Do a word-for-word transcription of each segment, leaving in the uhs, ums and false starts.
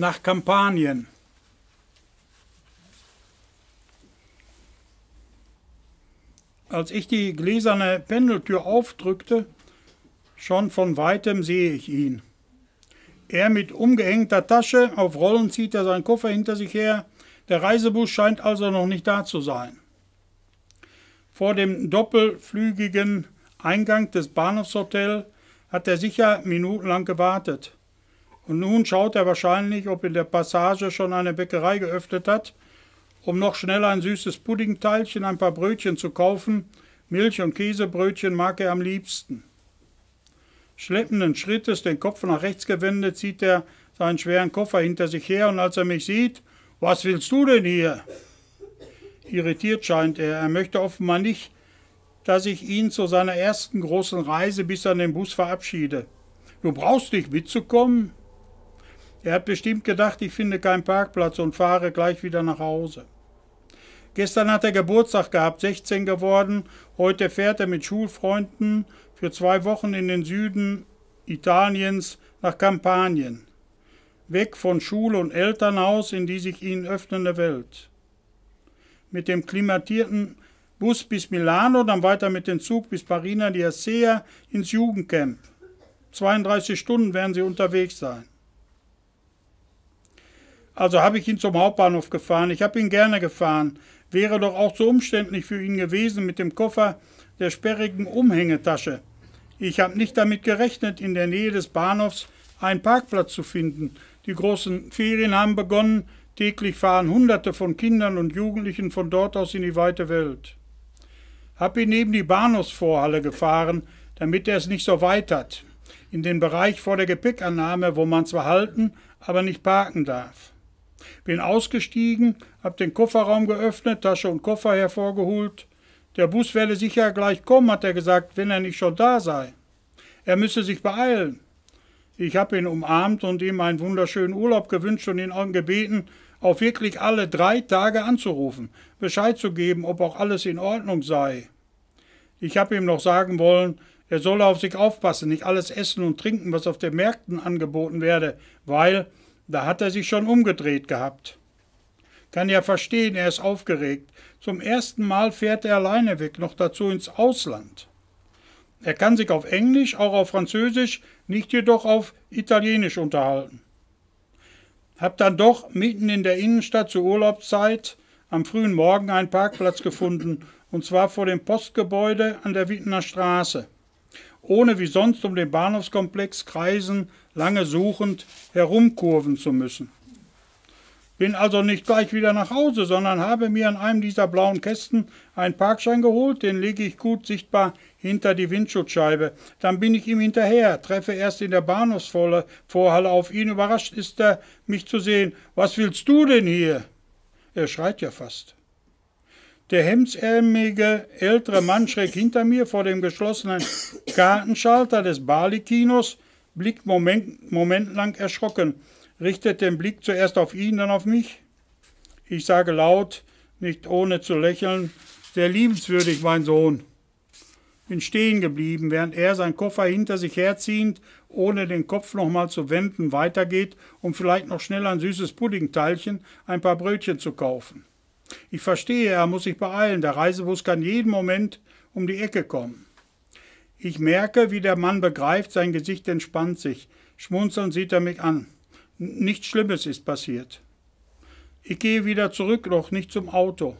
nach Kampanien. Als ich die gläserne Pendeltür aufdrückte, schon von Weitem sehe ich ihn. Er mit umgehängter Tasche, auf Rollen zieht er seinen Koffer hinter sich her. Der Reisebus scheint also noch nicht da zu sein. Vor dem doppelflügigen Eingang des Bahnhofshotels hat er sicher minutenlang gewartet. Und nun schaut er wahrscheinlich, ob in der Passage schon eine Bäckerei geöffnet hat, um noch schnell ein süßes Puddingteilchen, ein paar Brötchen zu kaufen. Milch- und Käsebrötchen mag er am liebsten. Schleppenden Schrittes, den Kopf nach rechts gewendet, zieht er seinen schweren Koffer hinter sich her, und als er mich sieht: Was willst du denn hier? Irritiert scheint er. Er möchte offenbar nicht, dass ich ihn zu seiner ersten großen Reise bis an den Bus verabschiede. Du brauchst nicht mitzukommen. Er hat bestimmt gedacht, ich finde keinen Parkplatz und fahre gleich wieder nach Hause. Gestern hat er Geburtstag gehabt, sechzehn geworden. Heute fährt er mit Schulfreunden für zwei Wochen in den Süden Italiens nach Kampanien. Weg von Schule und Elternhaus in die sich ihnen öffnende Welt. Mit dem klimatisierten Bus bis Milano, dann weiter mit dem Zug bis Parina di Asea ins Jugendcamp. zweiunddreißig Stunden werden sie unterwegs sein. Also habe ich ihn zum Hauptbahnhof gefahren. Ich habe ihn gerne gefahren. Wäre doch auch zu umständlich für ihn gewesen mit dem Koffer der sperrigen Umhängetasche. Ich habe nicht damit gerechnet, in der Nähe des Bahnhofs einen Parkplatz zu finden. Die großen Ferien haben begonnen. Täglich fahren Hunderte von Kindern und Jugendlichen von dort aus in die weite Welt. Hab ihn neben die Bahnhofsvorhalle gefahren, damit er es nicht so weit hat. In den Bereich vor der Gepäckannahme, wo man zwar halten, aber nicht parken darf. Bin ausgestiegen, hab den Kofferraum geöffnet, Tasche und Koffer hervorgeholt. Der Bus werde sicher gleich kommen, hat er gesagt, wenn er nicht schon da sei. Er müsse sich beeilen. Ich habe ihn umarmt und ihm einen wunderschönen Urlaub gewünscht und ihn auch gebeten, auf wirklich alle drei Tage anzurufen, Bescheid zu geben, ob auch alles in Ordnung sei. Ich habe ihm noch sagen wollen, er solle auf sich aufpassen, nicht alles essen und trinken, was auf den Märkten angeboten werde, weil da hat er sich schon umgedreht gehabt. Kann ja verstehen, er ist aufgeregt. Zum ersten Mal fährt er alleine weg, noch dazu ins Ausland. Er kann sich auf Englisch, auch auf Französisch, nicht jedoch auf Italienisch unterhalten. Hab dann doch mitten in der Innenstadt zur Urlaubszeit am frühen Morgen einen Parkplatz gefunden, und zwar vor dem Postgebäude an der Wiener Straße, ohne wie sonst um den Bahnhofskomplex kreisen, lange suchend herumkurven zu müssen. Bin also nicht gleich wieder nach Hause, sondern habe mir an einem dieser blauen Kästen einen Parkschein geholt, den lege ich gut sichtbar hinter die Windschutzscheibe. Dann bin ich ihm hinterher, treffe erst in der Bahnhofsvorhalle auf ihn. Überrascht ist er, mich zu sehen. Was willst du denn hier? Er schreit ja fast. Der hemdsärmige ältere Mann schräg hinter mir vor dem geschlossenen Kartenschalter des Bali-Kinos blickt moment, momentlang erschrocken, richtet den Blick zuerst auf ihn, dann auf mich. Ich sage laut, nicht ohne zu lächeln: Sehr liebenswürdig, mein Sohn. Bin stehen geblieben, während er seinen Koffer hinter sich herziehend, ohne den Kopf nochmal zu wenden, weitergeht, um vielleicht noch schnell ein süßes Puddingteilchen, ein paar Brötchen zu kaufen. Ich verstehe, er muss sich beeilen, der Reisebus kann jeden Moment um die Ecke kommen. Ich merke, wie der Mann begreift, sein Gesicht entspannt sich. Schmunzelnd sieht er mich an. Nichts Schlimmes ist passiert. Ich gehe wieder zurück, doch nicht zum Auto.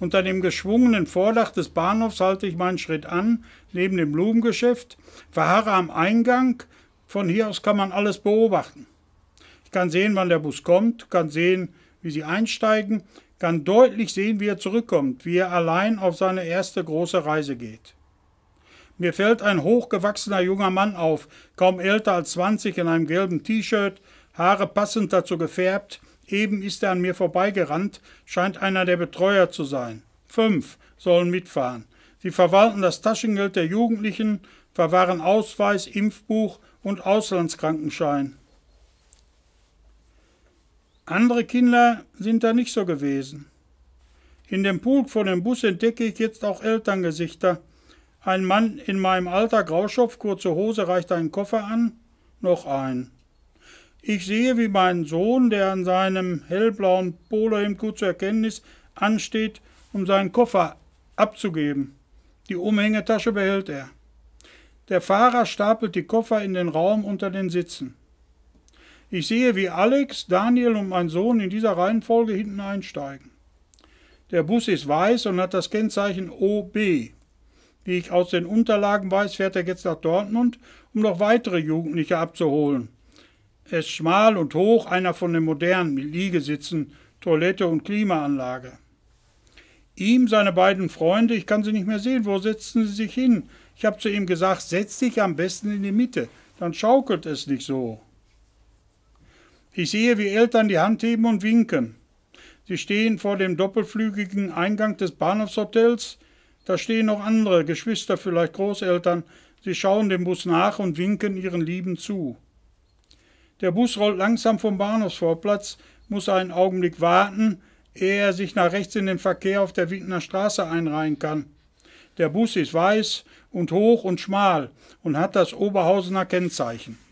Unter dem geschwungenen Vordach des Bahnhofs halte ich meinen Schritt an, neben dem Blumengeschäft, verharre am Eingang. Von hier aus kann man alles beobachten. Ich kann sehen, wann der Bus kommt, kann sehen, wie sie einsteigen, kann deutlich sehen, wie er zurückkommt, wie er allein auf seine erste große Reise geht. Mir fällt ein hochgewachsener junger Mann auf, kaum älter als zwanzig, in einem gelben T-Shirt, Haare passend dazu gefärbt. Eben ist er an mir vorbeigerannt, scheint einer der Betreuer zu sein. Fünf sollen mitfahren. Sie verwalten das Taschengeld der Jugendlichen, verwahren Ausweis, Impfbuch und Auslandskrankenschein. Andere Kinder sind da nicht so gewesen. In dem Pulk vor dem Bus entdecke ich jetzt auch Elterngesichter. Ein Mann in meinem Alter, Grauschopf, kurze Hose, reicht einen Koffer an, noch einen. Ich sehe, wie mein Sohn, der an seinem hellblauen Polohemd gut zu erkennen ist, ansteht, um seinen Koffer abzugeben. Die Umhängetasche behält er. Der Fahrer stapelt die Koffer in den Raum unter den Sitzen. Ich sehe, wie Alex, Daniel und mein Sohn in dieser Reihenfolge hinten einsteigen. Der Bus ist weiß und hat das Kennzeichen O B. Wie ich aus den Unterlagen weiß, fährt er jetzt nach Dortmund, um noch weitere Jugendliche abzuholen. Er ist schmal und hoch, einer von den modernen, mit Liegesitzen, Toilette und Klimaanlage. Ihm, seine beiden Freunde, ich kann sie nicht mehr sehen, wo setzen sie sich hin? Ich habe zu ihm gesagt, setz dich am besten in die Mitte, dann schaukelt es nicht so. Ich sehe, wie Eltern die Hand heben und winken. Sie stehen vor dem doppelflügigen Eingang des Bahnhofshotels. Da stehen noch andere, Geschwister, vielleicht Großeltern. Sie schauen dem Bus nach und winken ihren Lieben zu. Der Bus rollt langsam vom Bahnhofsvorplatz, muss einen Augenblick warten, ehe er sich nach rechts in den Verkehr auf der Wiener Straße einreihen kann. Der Bus ist weiß und hoch und schmal und hat das Oberhausener Kennzeichen.